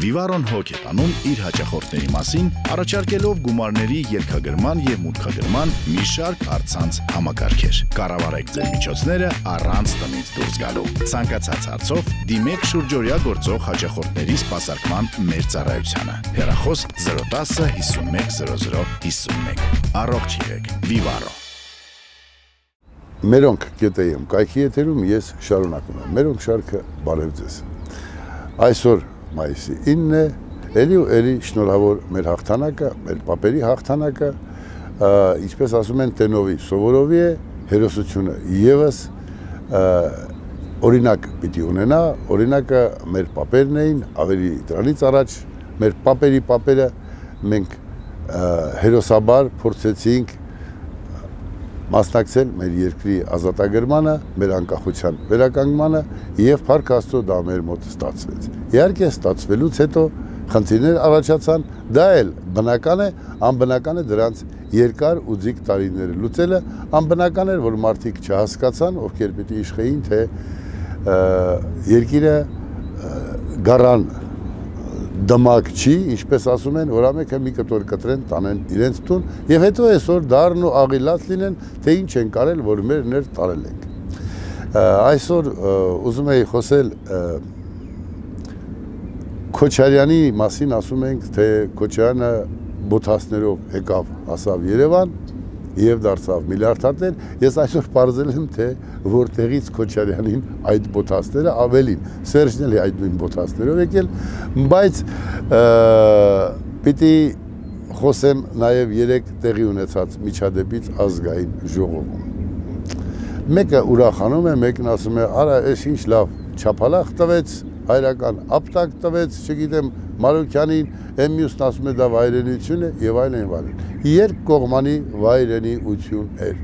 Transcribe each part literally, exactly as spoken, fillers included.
Vivaron Hock է տանում իր հաճախորդների մասին, առաջարկելով գումարների երկագրման և մուտքագրման մի շարք առցանց համակարգեր։ Կառավարեք ձեր միջոցները առանց տնից դուրս գալու։ Ցանկացած հարցով դիմեք շուրջօրյա գործող հաճախորդների սպասարկման մեր ծառայությանը։ Հեռախոս զերո տասը հիսունմեկ զերո զերո հիսունմեկ։ Առողջ եղեք, Vivaro։ Meronk geteyim, kayki yeterim, yes, şarun aklına. Meronk şarkı barevdez. Aysor mayısı inne, eliu eli şnorhavor mer haftanaka, mer paperi haftanaka, içpes asumen tenovi, sovoroviye, herosuçuna yevas, orinak piti unena, orinaka mer paperneyin, averi tranits araç, mer paperi papere, menk herosabar, portsetsink, մասնակցել մեր երկրի ազատագրմանը, մեր անկախության վերականգնմանը եւ Փառք Աստծո դա մեր մոտ ստացվեց։ Իհարկե ստացվելուց հետո խնդիրներ առաջացան, դա էլ բնական է, անբնական է դրանց երկար ու ձիգ տարիներ լուծելը, անբնական էր, որ մարդիկ չհասկացան, ովքեր պիտի իշխեին, թե երկիրը գարան դմակ չի, ինչպես ասում են, որամեքը մի կտոր կտրեն, տանեն իրենց տուն, և հետո այսօր դարն ու աղիլած լինեն, թե ինչ են կարել, որ մեր ներ տարել ենք։ Այսօր ուզում էի խոսել Քոչարյանի մասին ասում ենք, թե Քոչարյանը բոթասներով եկավ, հասավ Երևան և դարձավ միլիարդատեր, ես այսօր պարզել եմ, թե որտեղից Քոչարյանին այդ բոթասները ավելին, Սերժն էլ այդ նույն բոթասներով եկել, բայց պիտի խոսեմ նաև երեք տեղի ունեցած միջադեպից ազգային ժողովում։ Մեկը ուրախանում է, մեկն ասում է, արա ես ինչ լավ չապալախ տվեց, հայրական ապտակ տվեց, չգիտեմ Մարուկյանին, եմ մյուսն ասում է դա վայրենություն է և այլ են վարին։ Երկ կողմանի վայրենի ություն էր,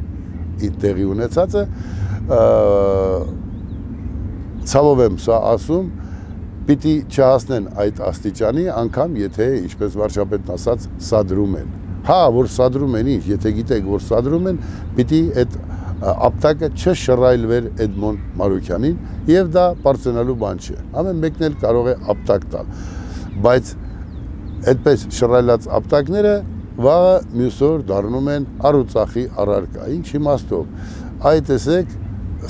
իտ տեղի ունեցածը, ծավով եմ սա ասում, պիտի չհասնեն այդ աստիճանի, անգամ եթե ինչպես վարշապետն ասաց, սադրում են։ Հա, որ սադրում են ինչ, եթե գիտեք, որ սադրում են, պիտի այդ ապտակը չշռայլվեր Էդմոնդ Մարուկյանին, և դա պարծենալու բան չէ, ամեն մեկն էլ կարող է ապտակ տալ, բայց այդպես շռայլած ապտակները վաղը մյուսօր դառնում են առուծախի առարկա, ինչ իմաստով։ Այդ տեսեք,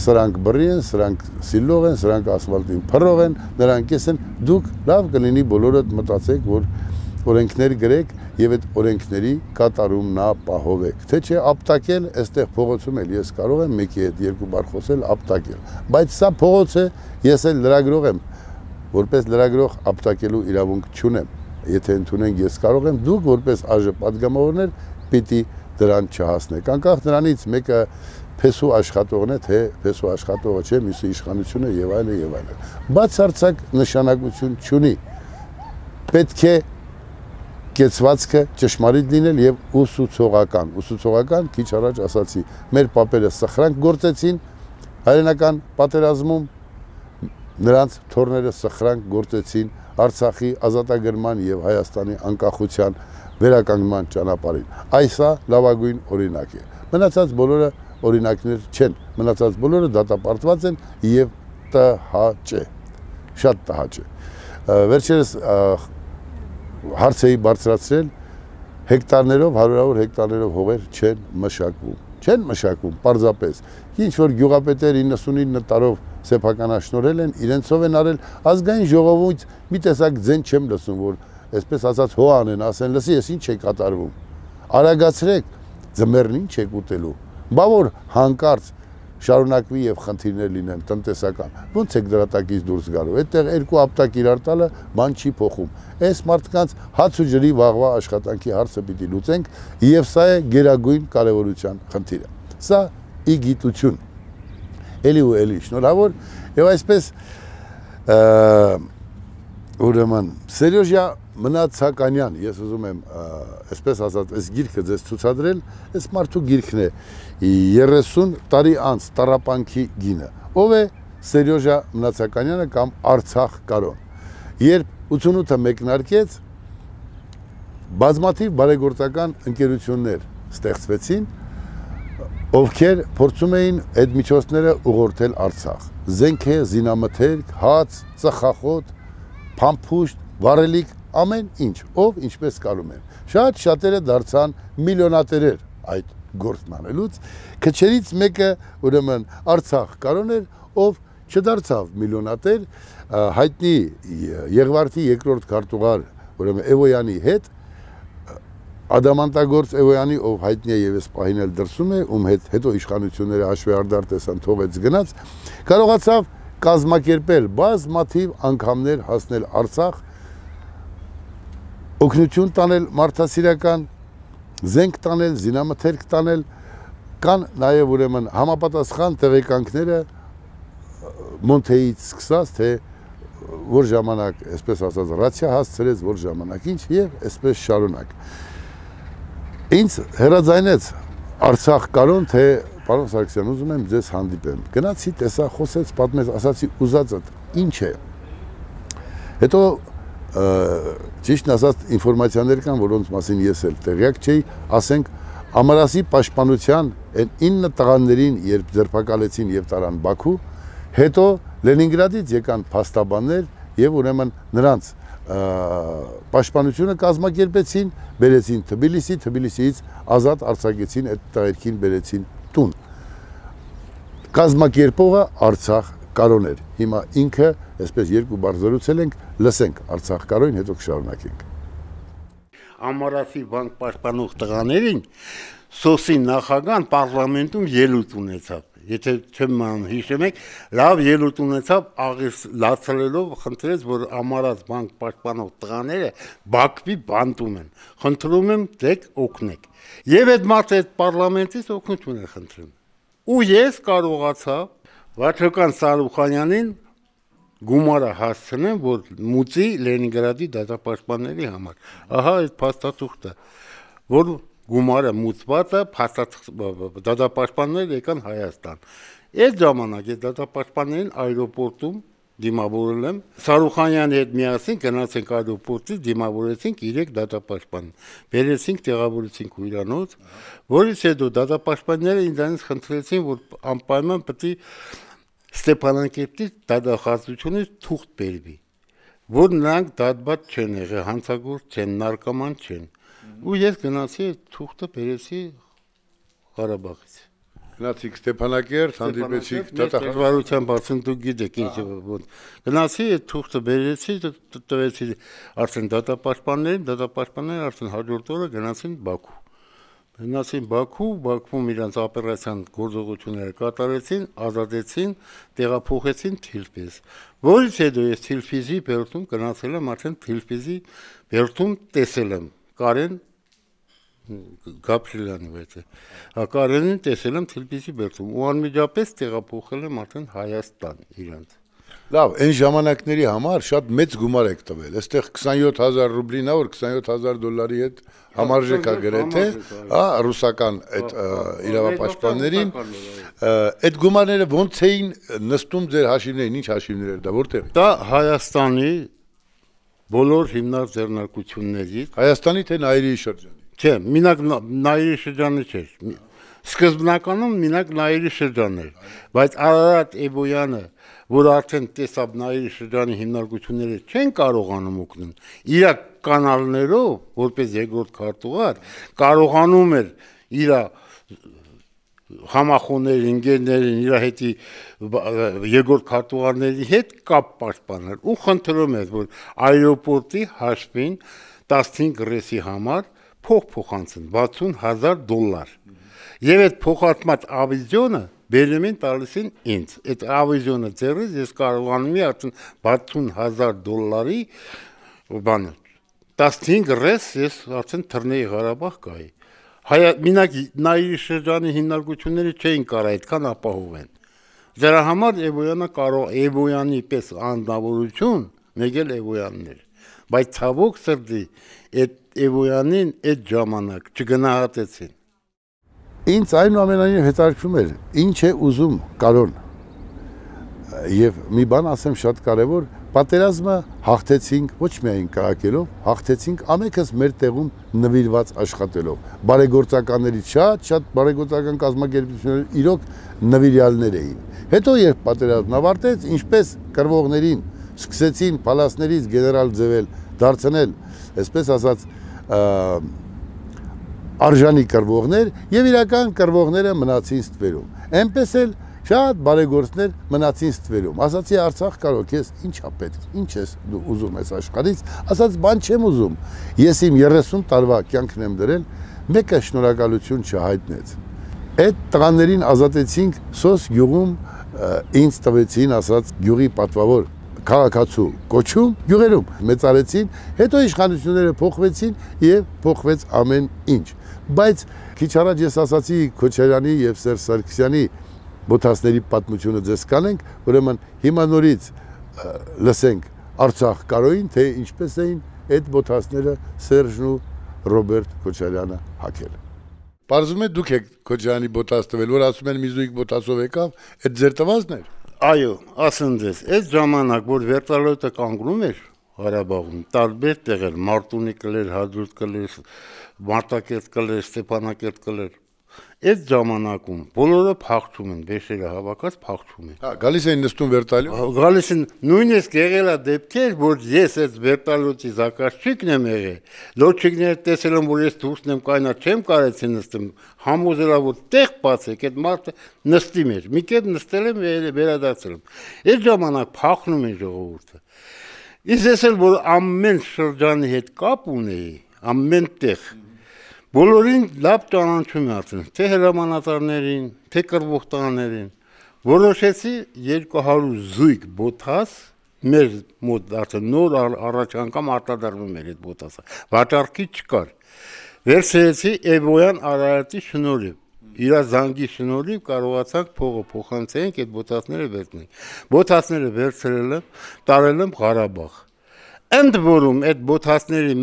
սրանք բռի են, սրանք սիլող են, սրանք ասֆալտին փռող են, նրանք ես են, դուք լավ կլինի բոլորդ մտածեք, որ օրենքներ գրեք և այդ օրենքների կատարումն ապահովեք, թե չէ ապտակել, այստեղ փողոցում էլ ես կարող եմ մեկի հետ երկու բառ խոսել, ապտակել, բայց սա փողոց է, ես էլ լրագրող եմ, որպես լրագրող ապտակելու իրավունք չունեմ, եթե ընդունենք ես կարող եմ, դուք որպես ԱԺ պատգամավորներ պիտի դրան չհասնեք, անկախ դրանից մեկը փեսու աշխատողն է, թե փեսու աշխատողը չէ, մյուսի իշխանությունը և այլն և այլն, բացարձակ նշանակություն չունի, պետք է կեցվածքը ճշմարիտ լինել և ուսուցողական, ուսուցողական քիչ առաջ ասացի, մեր պապերը սխրանք գործեցին հայրենական պատերազմում, նրանց թորները սխրանք գործեցին Արցախի ազատագրման և Հայաստանի անկախության վերականգնման ճանապարհին։ Այսա լավագույն օրինակ է։ Մնացած բոլորը օրինակներ չեն, մնացած բոլորը դատապարտված են և տհաճ է, շատ տհաճ է։ Վերջերս հարց էի բարձրացրել, հեկտարներով, հարյուրավոր հեկտարներով հողեր չեն մշակվում, չեն մշակվում, պարզապես, ինչ որ գյուղապետեր իննսունինը տարով սեփականաշնորել են, իրենցով են արել, ազգային ժողովույց մի տեսակ ձեն չեմ լսում, որ այսպես ասաց հոան են, ասեն լսի, ես ինչ եք կատարվում, արագացրեք, ձմերն ինչ եք ուտելու, բա որ հանկարծ շարունակվի և խնդիրներ լինեն, տնտեսական, ոնց եք դրատակից դուրս գալու, այդտեղ երկու ապտակ իրար տալը բան չի փոխում։ Այս մարդկանց հաց ու ջրի վաղվա աշխատանքի հարցը պիտի լուծենք, և սա է գերագույն կարևորության խնդիրը։ Սա ի գիտություն, էլի ու էլի շնորհավոր, և այսպես ուրեմն Սերյոժյա Մնացականյան, ես ուզում եմ այսպես ասած, այս գիրքը ձեզ ցուցադրել, այս մարդու գիրքն է, երեսուն տարի անց տարապանքի գինը, ով է Սերյոժյա Մնացականյանը կամ Արցախ Կարոն, երբ ութունութը մեկնարկեց, բազմաթիվ բարեգործական ընկերություններ ստեղծվեցին, ովքեր փորձում էին այդ միջոցները ուղղորդել Արցախ, զենքը, զինամթերք, հաց, ծխախոտ, փամփուշտ, varելիք, ամեն ինչ, ով ինչպես կարում են։ Շատ շատերը դարձան միլիոնատերեր այդ գործն անելուց, քչերից մեկը ուրեմն Արցախ կարոն էր, ով չդարձավ միլիոնատեր, հայտնի Եղվարդի երկրորդ քարտուղար ուրեմն Էվոյանի հետ, Ադամանդագործ Էվոյանի, ով հայտնի է եւ այս պահին էլ դրսում է, ում հետ հետո իշխանությունները հաշվի արդարտեսան թողեց գնաց, կարողացավ կազմակերպել բազմաթիվ անգամներ հասնել Արցախ, օգնություն տանել մարդասիրական, զենք տանել, զինամթերք տանել, կան նաեւ ուրեմն համապատասխան տեղեկանքները Մոնթեից սկսած, թե որ ժամանակ, այսպես ասած, ռացիա հասցրեց, որ ժամանակ ինչ եւ այսպես շարունակ։ Ինձ հրաժայնեց Արցախ կարոն, թե պարոն Սարգսյան, ուզում եմ ձեզ հանդիպեմ։ Գնացի, տեսա, խոսեց, պատմեց, ասացի ուզածդ ինչ է։ Հետո ճիշտ ասած ինֆորմացիաներ կան, որոնց մասին ես էլ տեղյակ չէի, ասենք Ամարասի պաշտպանության այն ինը տղաներին, երբ ձերբակալեցին եւ տարան Բաքու, հետո Լենինգրադից եկան փաստաբաններ եւ ուրեմն նրանց պաշտպանությունը կազմակերպեցին, բերեցին Թբիլիսի, Թբիլիսից ազատ արձակեցին, այդ տարերքին բերեցին տուն։ Կազմակերպողը Արցախ կարոն էր։ Հիմա ինքը, այսպես երկու բառ զրուցել ենք, լսենք Արցախ կարոյին, հետո կշարունակենք։ Ամարասի բանկ պաշտպանող տղաներին Սոսի նախագահան պարլամենտում ելույթ ունեցավ, եթե չեմ հիշում եք, լավ ելույթ ունեցավ, աղից լացրելով խնդրեց, որ Ամարաս բանկ պաշտպանող տղաները Բաքվի բանտում են, խնդրում եմ դեք օգնեք։ Եվ այդ մարդը այդ պարլամենտից օգնություն է խնդրում։ Ու ես կարողացա Վարչական Սարուխանյանին գումարը հասցնեմ, որ մուծի Լենինգրադի դատապաշտպանների համար։ Ահա այդ փաստաթուղթը, որ գումարը մուծված է, դատապաշտպանները եկան Հայաստան։ Այդ ժամանակ այդ դատապաշտպաններին այրոպորտում դիմավորել եմ, Սարուխանյանի հետ միասին գնացինք այրոպորտից, դիմավորեցինք իրեք դատապաշտպան, բերեցինք, տեղավորեցինք հյուրանոց, որից հետո դատապաշտպանները ինձանից խնդրեցին, որ անպայման պետք է Ստեփանակերտից դատախազությունից թուղթ բերվի, որ նրանք դատապատ չեն եղել, հանցագործ չեն, նարկոման չեն։ Ու ես գնացի թուղթը բերեցի Ղարաբաղից։ Գնացիք Ստեփանակերտ, հանդիպեցիք դատախազության բացին, դուք գիտեք ինչ որ։ Գնացի թուղթը բերեցի, տվեցի արդեն դատապաշտպաններին, դատապաշտպանները արդեն հաջորդ օրը գնացին Բաքու։ Հնացին Բաքու, Բաքվում իրանց օպերացիան գործողությունները կատարեցին, ազատեցին, տեղափոխեցին Թիֆլիս։ Որից հետո ես Թիֆլիսի բերդում գնացել եմ, արդեն Թիֆլիսի բերդում տեսել եմ Կարեն Գաբրիելյանի հետ։ Կարենին տեսել եմ Թիֆլիսի բերդում ու անմիջապես տեղափոխել եմ արդեն Հայաստան իրանց։ Լավ, այն ժամանակների համար շատ մեծ գումար եք տվել, այստեղ քսանյոթ հազար ռուբլին է, որ քսանյոթ հազար դոլարի հետ համարժեք է գրել, թե ռուսական այդ իրավապաշտպաններին, այդ գումարները ոնց էին նստում ձեր հաշիվներին, ինչ հաշիվներ էր դա, որտեղ է։ Դա Հայաստանի բոլոր հիմնարար ձեռնարկություններից։ Հայաստանի թե Նաիրի շրջանի։ Չէ, մենակ Նաիրի շրջանը չէր, սկզբնականում մենակ Նաիրի շրջանն էր, բայց Արարատ Էբոյանը, որ արդեն տեսավ Նաիրի շրջանի հիմնարկությունները չեն կարողանում օգնել, իր կանալներով, որպես երկրորդ քարտուղար, կարողանում էր իր համախոհներին, ընկերներին, իր հետ երկրորդ քարտուղարների հետ կապ պաշտպանել ու խնդրում էր, որ այրոպորտի հաշվին տասնհինգ ռեսի համար փոխփոխանցեն վաթսուն հազար դոլար։ Եվ այդ փոխատմած ավիզիոնը բերում են տալիս են ինձ։ Այդ ավիզիոնը ձեռքից ես կարողանում եմ արդեն վաթսուն հազար դոլարի բանը։ տասնհինգ ռես ես արդեն Թռնեի Ղարաբաղ գայի։ Մենակ Նաիրի շրջանի հիմնարկությունները չէին կարող այդքան ապահովեն։ Դրա համար Էվոյանը կարող Էվոյանի պես անձնավորություն, մեկ էլ Էվոյանն էր։ Բայց ցավոք սրտի այդ Էվոյանին այդ ժամանակ չգնահատեցին։ Ինձ այնուամենայնիվ հետաքրքրում էր, ինչ է ուզում կարոն։ Եվ մի բան ասեմ շատ կարևոր, պատերազմը հաղթեցինք ոչ միայն քաղաքելով, հաղթեցինք ամենքս մեր տեղում նվիրված աշխատելով։ Բարեգործականներից շատ-շատ բարեգործական կազմակերպությունները իրոք նվիրյալներ էին։ Հետո երբ պատերազմն ավարտեց, ինչպես կռվողներին սկսեցին պալասներից գեներալ ձևել դարձնել, այսպես ասած, արժանի կրվողներ եւ իրական կրվողները մնացին ստվերում։ Այնպես էլ շատ բարեգործներ մնացին ստվերում։ Ասացի Արցախ կարող ես, ինչա պետք, ինչ ես դու ուզում ես աշխարհից, ասած բան չեմ ուզում։ Ես իմ երեսուն տարվա կյանքն եմ դրել, մեկը շնորհակալություն չհայտնեց։ Այդ տղաներին ազատեցինք Սոս գյուղում ինձ տվեցին ասած գյուղի պատվավոր քաղաքացու կոչում գյուղերում մեծարեցին, հետո իշխանությունները փոխվեցին եւ փոխվեց ամեն ինչ։ Բայց քիչ առաջ ես ասացի Քոչարյանի եւ Սերժ Սարգսյանի մոթասների պատմությունը ձեզ կանենք, ուրեմն հիմա նորից լսենք Արցախ կարոյին, թե ինչպես էին այդ մոթասները Սերժն ու Ռոբերտ Քոչարյանը հակել։ Parzum e duke Kocharyan'i botası tıvel, orası ben mizuik botası ovekav, et zertavaz ner? Ayo, asındız. Et zamanak, bor vertaloyta kangrum er, Qarabağım. Tarber teğer, Martuni kıler, Hadrut kıler, Martakert kıler, Stepanakert kıler. Et zamanakum, bolora paktum en, beşeri havakat paktum en. Ha, galisin nestun vertalo? Galisin, nuynes gerela depker, bor yes et vertaloyti zakas çıknem ege. Loçikner teselem bor yes tursnem kayna çem karetsin nestim. Hamuzela bor tek patsek et mart nestim er. Miket nestelem ve beradatselem. Et zamanak paktum en joğurta. İzesel bor ammen şırcani het kapuneyi, ammen tek. Բոլորին լավ ճանաչում եմ արդեն, թե հրամանատարներին, թե կրվողտաներին, որոշեցի երկու հարյուր զույգ բոթաս, մեր մոտ արդեն նոր առաջ անգամ արտադրվում էր այդ բոթասը, վաճառքի չկար, վերցրեցի Էվոյան Արարատի շնորհիվ, իր զանգի շնորհիվ կարողացանք փողը փոխանցենք, այդ բոթասները վերցնենք, բոթասները վերցրել եմ, տարել եմ Ղարաբաղ։ Ընդ որում այդ բոթասների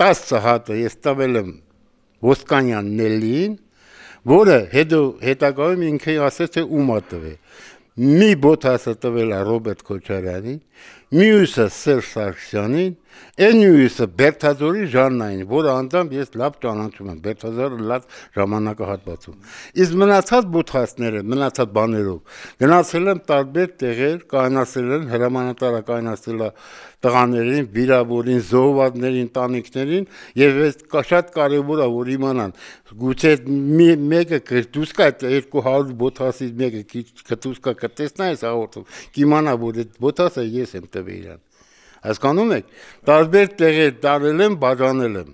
տասը հատը ես տվել եմ Ոսկանյան Նելիին, որը հետագայում ինքը ասեց թե ում է տվել։ Մի բոթասը տվել է Ռոբերտ Քոչարյանին, մյուսը Սերժ Սարգսյանին, այն մյուսը Բերդաձորի Ժաննային, որը անձամբ ես լավ ճանաչում եմ, Բերդաձորը լավ ժամանակահատվածում։ Իսկ մնացած բոթասները, մնացած բաներով գնացել եմ տարբեր տեղեր, կայնացել են հրամանատարը կայնացել է տղաներին, վիրավորին, զոհվածներին, տանիքներին եւ ես շատ կարեւոր է որ իմանան, գուցե մեկը կտուսկա երկու հարյուր բոթասից մեկը կտուսկա կտեսնա այս հաղորդում, կիմանա որ այդ բոթասը ես եմ տվել իրան։ Հասկանում եք, տարբեր տեղեր տարել եմ, բաժանել եմ,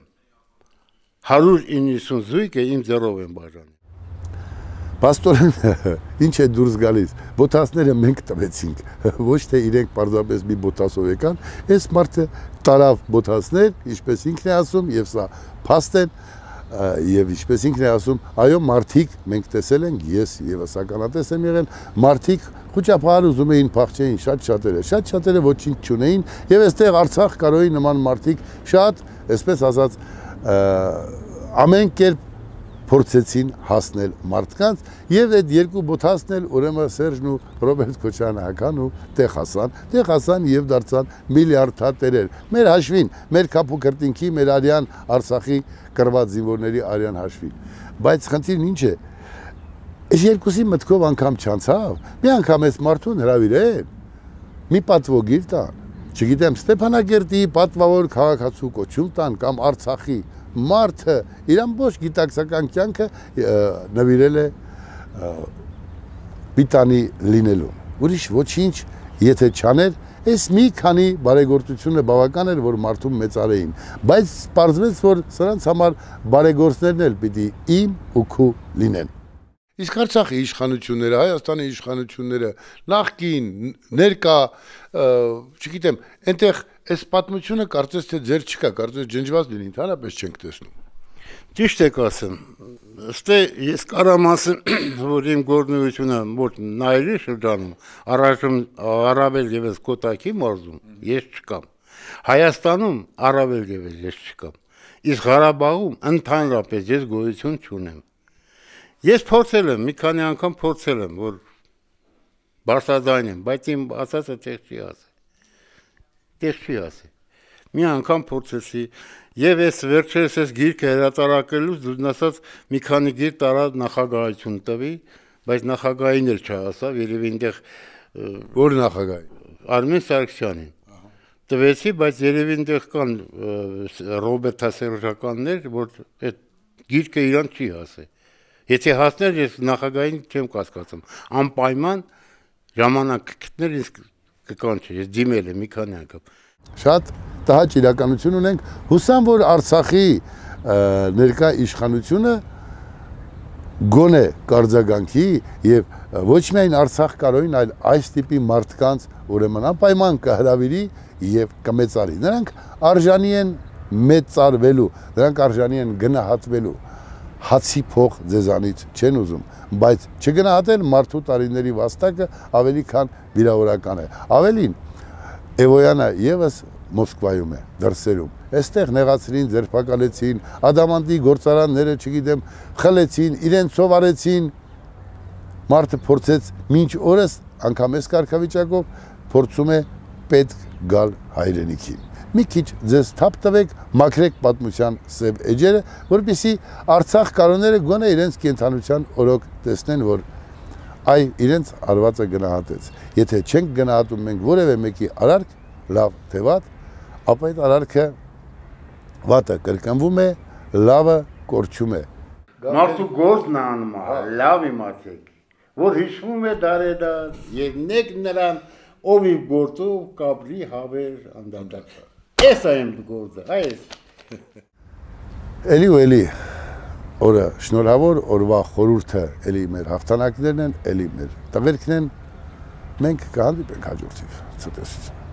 հարյուր իննիսուն զույգը իմ ձեռով եմ բաժանել։ Պաստորեն, ինչ է դուրս գալիս, բոթասները մենք տվեցինք, ոչ թե իրենք պարզապես մի բոթասով եկան, այս մարդը տարավ բոթասներ, ինչպես ինքն է ասում, եւ սա փաստ է, եւ ինչպես ինքն է ասում, այո, մարդիկ մենք տեսել ենք, ես եւ սականատես եմ եղել, մարդիկ Խուճապահար ուզում էին փախչեին շատ շատերը, շատ շատերը ոչինչ չունեին եւ այստեղ Արցախ կարոյի նման մարդիկ շատ, այսպես ասած, ամեն կերպ փորձեցին հասնել մարդկանց եւ այդ երկու բոթասն ուրեմն Սերժն ու Ռոբերտ Քոչարյանը հական ու տեղ հասան, տեղ հասան եւ դարձան միլիարդատերեր։ Մեր հաշվին, մեր քափուկրտինքի, մեր արյան Արցախի կրված զինվորների արյան հաշվին։ Բայց խնդիրն ինչ է։ Այս երկուսի մտքով անգամ չանցավ, մի անգամ այս մարդուն հրավիրել, մի պատվոգիր տան, չգիտեմ Ստեփանակերտի պատվավոր քաղաքացու կոչում տան կամ Արցախի մարդը իր ամբողջ գիտակցական կյանքը նվիրել է պիտանի լինելու, ուրիշ ոչինչ եթե չաներ, այս մի քանի բարեգործությունը բավական էր, որ մարդուն մեծարեին, բայց պարզվեց, որ սրանց համար բարեգործներն էլ պիտի իմ ու քո լինեն։ Իսկ Արցախի իշխանությունները, Հայաստանի իշխանությունները, նախկին, ներկա, չգիտեմ, այնտեղ այս պատմությունը կարծես թե ձեր չկա, կարծես ջնջված լինի, ընդհանրապես չենք տեսնում։ Ճիշտ եք ասում։ Ստե ես կարամ ասեմ, որ իմ գործունեությունը մոտ Նայիրի շրջանում, առայժմ առավել ևս Կոտայքի մարզում, ես չկամ։ Հայաստանում առավել ևս ես չկամ։ Իսկ Ղարաբաղում ընդհանրապես ես գոյություն չունեմ։ Ես փորձել եմ, մի քանի անգամ փորձել եմ, որ բարձրաձայն եմ, բայց իմ ասածը տեղ չի ասել, տեղ չի ասել, մի անգամ փորձեցի, և ես վերջերս ես գիրքը հրատարակելուց դուրս ասած մի քանի գիրք տարա նախագահություն տվի, բայց նախագահին էլ չհասավ, երևի այնտեղ որ նախագահ Արմեն Սարգսյանին, Տվեցի, բայց երևի այնտեղ կան Ռոբերտ Սերժականներ, որ այդ գիրքը իրան չի հասել։ Եթե հասներ, ես նախագահին չեմ կասկածում։ Անպայման ժամանակ գտներ ինձ կկանչի, ես դիմել եմ մի քանի անգամ։ Շատ տհաճ իրականություն ունենք, հուսամ որ Արցախի ներկա իշխանությունը գոնե կարձագանքի եւ ոչ միայն Արցախ կարողին, այլ այս տիպի մարդկանց ուրեմն անպայման կհրավիրի եւ կմեծարի։ Նրանք արժանի են մեծարվելու, նրանք արժանի են գնահատվելու։ Հացի փող ձեզանից չեն ուզում, բայց չգնահատել մարդու տարիների վաստակը ավելի քան վիրավորական է։ Ավելին, Էվոյանը եւս Մոսկվայում է, դրսերում։ Այստեղ նեղացրին, ձերբակալեցին, ադամանդի գործարանները, չգիտեմ, խլեցին, իրենցով արեցին։ Մարդը փորձեց մինչ օրս անգամ այս կարգավիճակով փորձում է պետք գալ հայրենիքին։ Մի քիչ ձեզ թափ տվեք, մաքրեք պատմության սև էջերը, որպեսզի Արցախ կառուները գոնե իրենց կենթանության օրոք տեսնեն, որ այ իրենց արվածը գնահատեց։ Եթե չենք գնահատում մենք որևէ մեկի արարք, լավ թե վատ, ապա այդ արարքը վատը կրկնվում է, լավը կորչում է։ Մարդու գործն անում է, լավ իմացեք, որ հիշվում է դարերից, ելնեք նրան, ով իր գործով կապրի հավեր անդանդակ։ Էս է իմ գործը, այս։ Էլի ու էլի օրը շնորհավոր, օրվա խորհուրդը էլի մեր հաղթանակներն են, էլի մեր տղերքն են։ Մենք կհանդիպենք հաջորդիվ ցտեսություն։